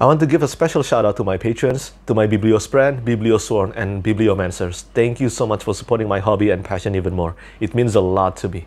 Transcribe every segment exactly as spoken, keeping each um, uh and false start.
I want to give a special shout out to my patrons, to my Biblio Sprint, Biblio Sworn, and Biblio Mancers. Thank you so much for supporting my hobby and passion even more. It means a lot to me.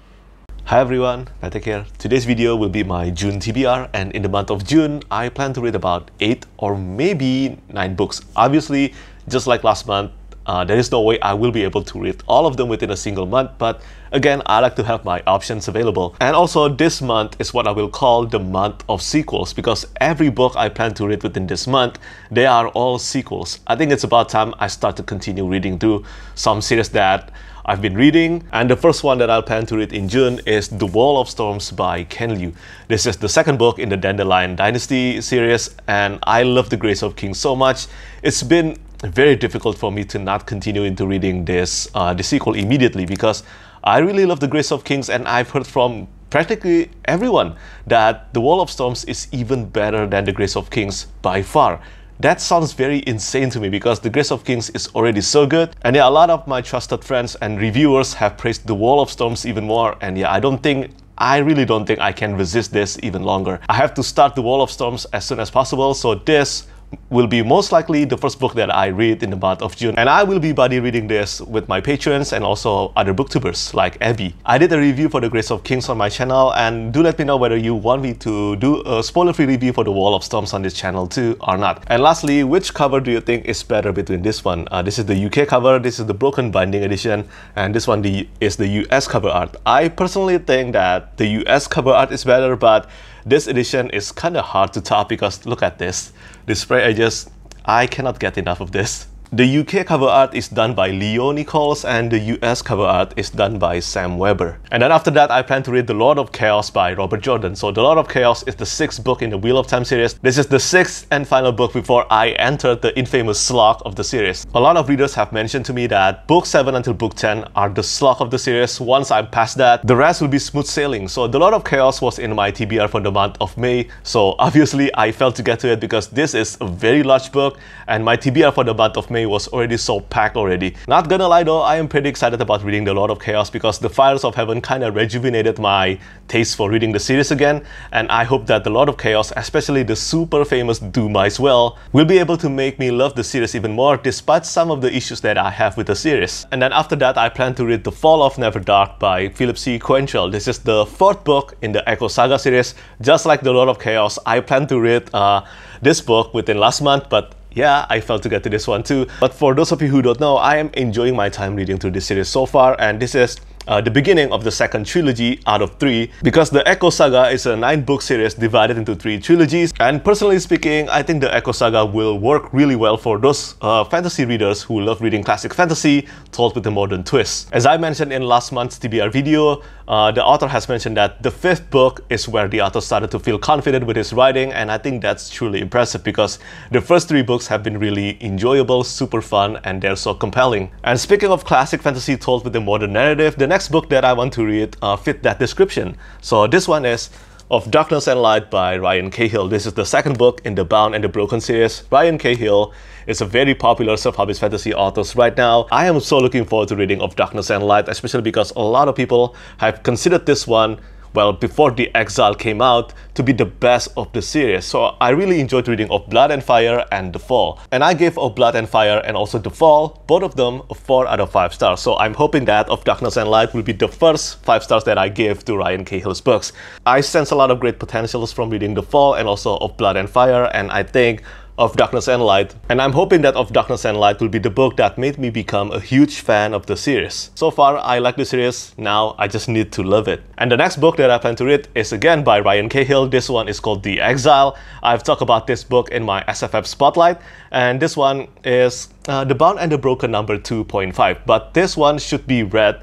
Hi everyone, Nate here. Today's video will be my June T B R, and in the month of June, I plan to read about eight or maybe nine books. Obviously, just like last month, uh, there is no way I will be able to read all of them within a single month, but again, I like to have my options available. And also, this month is what I will call the month of sequels, because every book I plan to read within this month, they are all sequels. I think it's about time I start to continue reading through some series that I've been reading, and the first one that I'll plan to read in June is The Wall of Storms by Ken Liu. This is the second book in the Dandelion Dynasty series, and I love The Grace of Kings so much. It's been very difficult for me to not continue into reading this uh, the sequel immediately, because I really love The Grace of Kings, and I've heard from practically everyone that The Wall of Storms is even better than The Grace of Kings by far. That sounds very insane to me, because The Grace of Kings is already so good, and yeah, a lot of my trusted friends and reviewers have praised The Wall of Storms even more, and yeah, I don't think, I really don't think I can resist this even longer. I have to start The Wall of Storms as soon as possible, so this will be most likely the first book that I read in the month of June, and I will be buddy reading this with my patrons and also other booktubers like Abby. I did a review for The Grace of Kings on my channel, and do let me know whether you want me to do a spoiler-free review for The Wall of Storms on this channel too or not. And lastly, which cover do you think is better between this one? Uh, this is the U K cover, this is the Broken Binding edition, and this one the, is the U S cover art. I personally think that the U S cover art is better, but this edition is kind of hard to top, because look at this. The spray edges, I cannot get enough of this. The U K cover art is done by Leo Nichols, and the U S cover art is done by Sam Weber. And then after that, I plan to read The Lord of Chaos by Robert Jordan. So The Lord of Chaos is the sixth book in the Wheel of Time series. This is the sixth and final book before I entered the infamous slog of the series. A lot of readers have mentioned to me that book seven until book ten are the slog of the series. Once I'm past that, the rest will be smooth sailing. So The Lord of Chaos was in my T B R for the month of May. So obviously, I failed to get to it, because this is a very large book, and my T B R for the month of May was already so packed already. Not gonna lie though, I am pretty excited about reading The Lord of Chaos, because The Fires of Heaven kind of rejuvenated my taste for reading the series again, and I hope that The Lord of Chaos, especially the super famous Doomized Well, will be able to make me love the series even more, despite some of the issues that I have with the series. And then after that, I plan to read The Fall of Neverdark by Philip C. Quaintrell. This is the fourth book in the Echoes Saga series. Just like The Lord of Chaos, I plan to read uh, this book within last month, but yeah, I failed to get to this one too. But for those of you who don't know, I am enjoying my time reading through this series so far, and this is Uh, the beginning of the second trilogy out of three, because the Echoes Saga is a nine book series divided into three trilogies, and personally speaking, I think the Echoes Saga will work really well for those uh, fantasy readers who love reading classic fantasy told with a modern twist. As I mentioned in last month's T B R video, uh, the author has mentioned that the fifth book is where the author started to feel confident with his writing, and I think that's truly impressive, because the first three books have been really enjoyable, super fun, and they're so compelling. And speaking of classic fantasy told with a modern narrative, the next book that I want to read uh, fit that description. So this one is Of Darkness and Light by Ryan Cahill. This is the second book in the Bound and the Broken series. Ryan Cahill is a very popular self-published fantasy author right now. I am so looking forward to reading Of Darkness and Light, especially because a lot of people have considered this one, well, before The Exile came out, to be the best of the series. So I really enjoyed reading Of Blood and Fire and The Fall. And I gave Of Blood and Fire and also The Fall, both of them, four out of five stars. So I'm hoping that Of Darkness and Light will be the first five stars that I give to Ryan Cahill's books. I sense a lot of great potentials from reading The Fall and also Of Blood and Fire, and I think Of Darkness and Light, and I'm hoping that Of Darkness and Light will be the book that made me become a huge fan of the series. So far, I like the series, now I just need to love it. And the next book that I plan to read is again by Ryan Cahill. This one is called The Exile. I've talked about this book in my S F F Spotlight, and this one is uh, The Bound and the Broken number two point five, but this one should be read,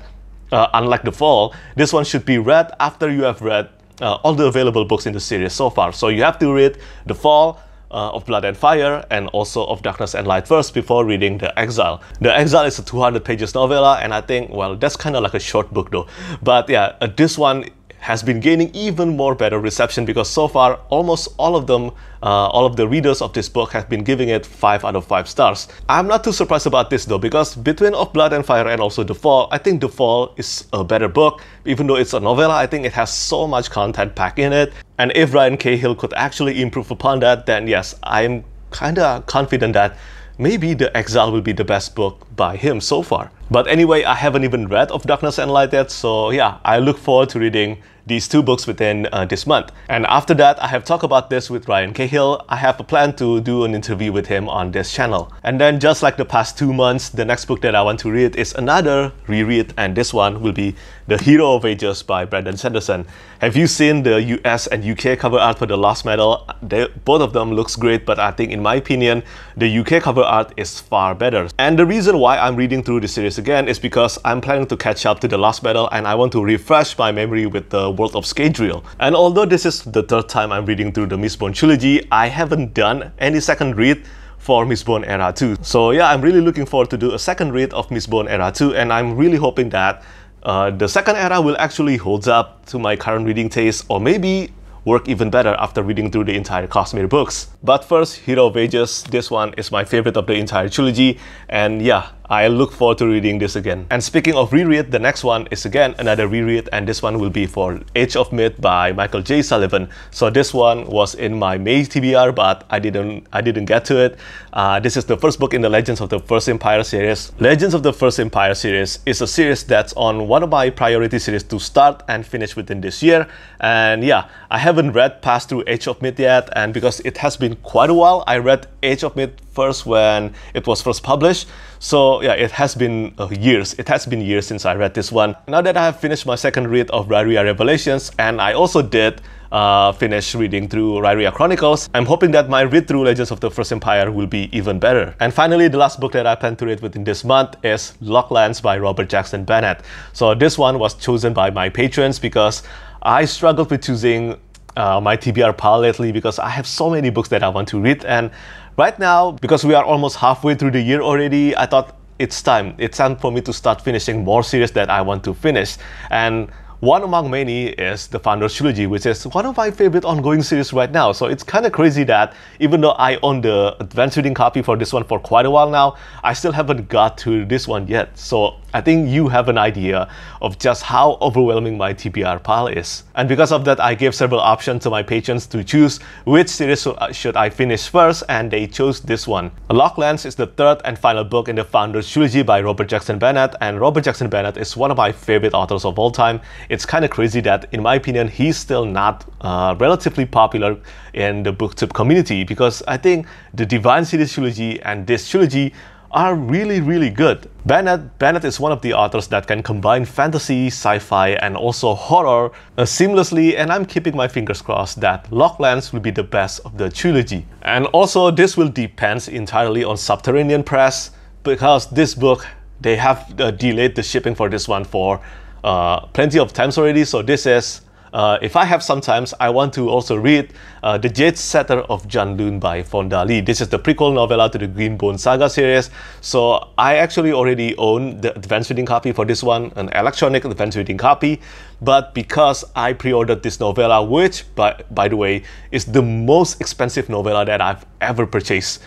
uh, unlike The Fall, this one should be read after you have read uh, all the available books in the series so far. So you have to read The Fall, Uh, of Blood and Fire, and also Of Darkness and Light first before reading The Exile. The Exile is a two hundred pages novella, and I think, well, that's kind of like a short book though. But yeah, uh, this one has been gaining even more better reception, because so far almost all of them, uh, all of the readers of this book have been giving it five out of five stars. I'm not too surprised about this though, because between Of Blood and Fire and also The Fall, I think The Fall is a better book. Even though it's a novella, I think it has so much content packed in it. And if Ryan Cahill could actually improve upon that, then yes, I'm kinda confident that maybe The Exile will be the best book by him so far. But anyway, I haven't even read Of Darkness and Light yet, so yeah, I look forward to reading these two books within uh, this month. And after that, I have talked about this with Ryan Cahill. I have a plan to do an interview with him on this channel. And then just like the past two months, the next book that I want to read is another reread, and this one will be The Hero of Ages by Brandon Sanderson. Have you seen the U S and U K cover art for The Lost Metal? They, both of them looks great, but I think in my opinion, the U K cover art is far better. And the reason why I'm reading through the series again is because I'm planning to catch up to The Lost Metal, and I want to refresh my memory with the World of Skadriel. And although this is the third time I'm reading through the Mistborn trilogy, I haven't done any second read for Mistborn Era two. So yeah, I'm really looking forward to do a second read of Mistborn Era two, and I'm really hoping that uh, the second era will actually hold up to my current reading taste, or maybe work even better after reading through the entire Cosmere books. But first, Hero of Ages. This one is my favorite of the entire trilogy, and yeah, I look forward to reading this again. And speaking of reread, the next one is again another reread, and this one will be for Age of Myth by Michael J. Sullivan. So this one was in my May T B R, but I didn't I didn't get to it. Uh, this is the first book in the Legends of the First Empire series. Legends of the First Empire series is a series that's on one of my priority series to start and finish within this year. And yeah, I haven't read past through Age of Myth yet, and because it has been quite a while, I read Age of Myth first when it was first published. So yeah, it has been uh, years. It has been years since I read this one. Now that I have finished my second read of Rhyria Revelations, and I also did uh, finish reading through Rhyria Chronicles, I'm hoping that my read through Legends of the First Empire will be even better. And finally, the last book that I plan to read within this month is Locklands by Robert Jackson Bennett. So this one was chosen by my patrons because I struggled with choosing Uh, my T B R pile lately, because I have so many books that I want to read. And right now, because we are almost halfway through the year already, I thought it's time. It's time for me to start finishing more series that I want to finish. And one among many is the Founders Trilogy, which is one of my favorite ongoing series right now. So it's kind of crazy that even though I own the advanced reading copy for this one for quite a while now, I still haven't got to this one yet. So I think you have an idea of just how overwhelming my T B R pile is. And because of that, I gave several options to my patrons to choose which series should I finish first, and they chose this one. Locklands is the third and final book in the Founders Trilogy by Robert Jackson Bennett, and Robert Jackson Bennett is one of my favorite authors of all time. It's kind of crazy that, in my opinion, he's still not uh, relatively popular in the booktube community, because I think the Divine Series Trilogy and this trilogy are really, really good. Bennett, Bennett is one of the authors that can combine fantasy, sci-fi, and also horror uh, seamlessly, and I'm keeping my fingers crossed that Locklands will be the best of the trilogy. And also, this will depend entirely on Subterranean Press, because this book, they have uh, delayed the shipping for this one for Uh, plenty of times already. So this is uh, if I have some times, I want to also read uh, The Jade Setter of Janlun by Fonda Lee. This is the prequel novella to the Greenbone Saga series. So I actually already own the advanced reading copy for this one, an electronic advanced reading copy, but because I pre-ordered this novella, which by, by the way is the most expensive novella that I've ever purchased.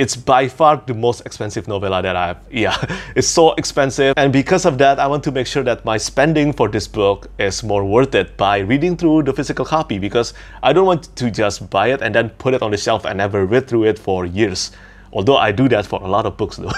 It's by far the most expensive novella that I have. Yeah, it's so expensive. And because of that, I want to make sure that my spending for this book is more worth it by reading through the physical copy, because I don't want to just buy it and then put it on the shelf and never read through it for years. Although I do that for a lot of books though.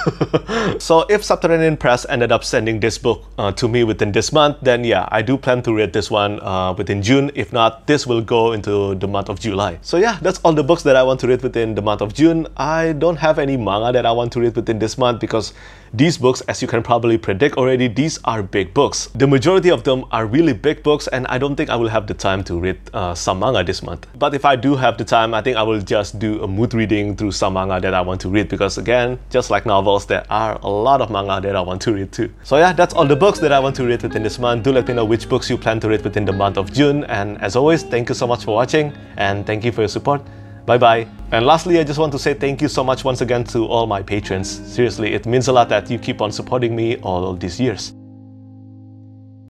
So if Subterranean Press ended up sending this book uh, to me within this month, then yeah, I do plan to read this one uh, within June. If not, this will go into the month of July. So yeah, that's all the books that I want to read within the month of June. I don't have any manga that I want to read within this month, because these books, as you can probably predict already, these are big books. The majority of them are really big books, and I don't think I will have the time to read uh, some manga this month. But if I do have the time, I think I will just do a mood reading through some manga that I want to to read, because again, just like novels, there are a lot of manga that I want to read too. So yeah, that's all the books that I want to read within this month. Do let me know which books you plan to read within the month of June, and as always, thank you so much for watching, and thank you for your support. Bye bye. And lastly, I just want to say thank you so much once again to all my patrons. Seriously, it means a lot that you keep on supporting me all these years.